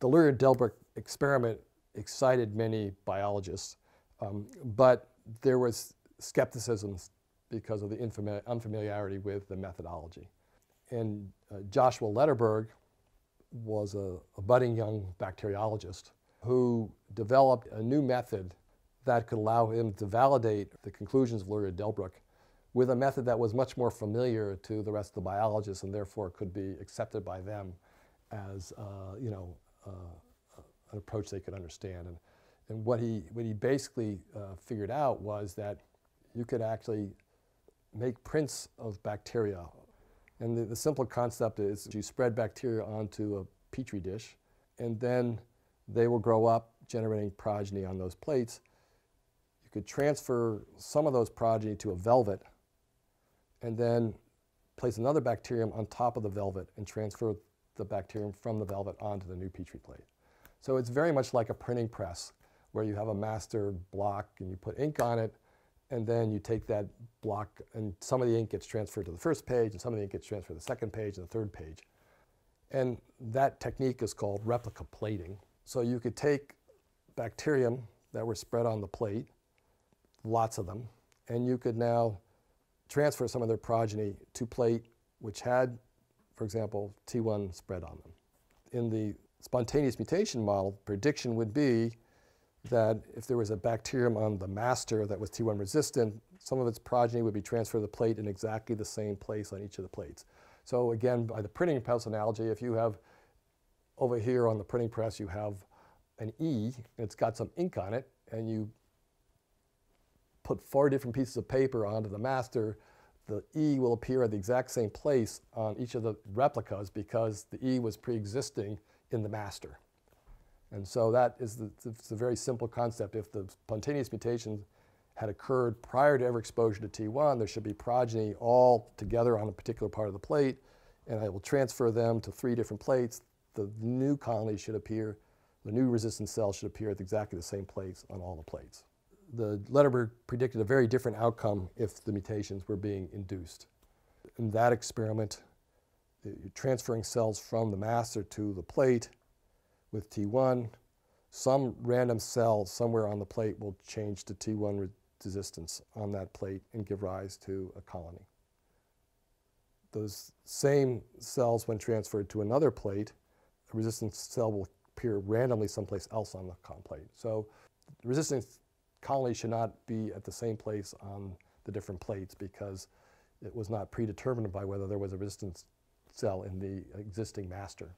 The Luria-Delbrück experiment excited many biologists, but there was skepticism because of the unfamiliarity with the methodology. And Joshua Lederberg was a budding young bacteriologist who developed a new method that could allow him to validate the conclusions of Luria-Delbrück with a method that was much more familiar to the rest of the biologists and therefore could be accepted by them as an approach they could understand. And what he basically figured out was that you could actually make prints of bacteria. And the simple concept is you spread bacteria onto a petri dish, and then they will grow up generating progeny on those plates. You could transfer some of those progeny to a velvet, and then place another bacterium on top of the velvet and transfer the bacterium from the velvet onto the new petri plate. So it's very much like a printing press where you have a master block and you put ink on it, and then you take that block and some of the ink gets transferred to the first page and some of the ink gets transferred to the second page and the third page. And that technique is called replica plating. So you could take bacterium that were spread on the plate, lots of them, and you could now transfer some of their progeny to plate which had, for example, T1 spread on them. In the spontaneous mutation model, prediction would be that if there was a bacterium on the master that was T1 resistant, some of its progeny would be transferred to the plate in exactly the same place on each of the plates. So again, by the printing press analogy, if you have over here on the printing press, you have an E, and it's got some ink on it, and you put 4 different pieces of paper onto the master, the E will appear at the exact same place on each of the replicas because the E was pre-existing in the master. And so that is it's a very simple concept. If the spontaneous mutation had occurred prior to ever exposure to T1, there should be progeny all together on a particular part of the plate, and I will transfer them to 3 different plates. The new colony should appear, the new resistant cell should appear at exactly the same place on all the plates. The Lederberg predicted a very different outcome if the mutations were being induced. In that experiment, you're transferring cells from the master to the plate with T1. Some random cell somewhere on the plate will change to T1 resistance on that plate and give rise to a colony. Those same cells, when transferred to another plate, a resistant cell will appear randomly someplace else on the plate. So the resistance colony should not be at the same place on the different plates because it was not predetermined by whether there was a resistance cell in the existing master.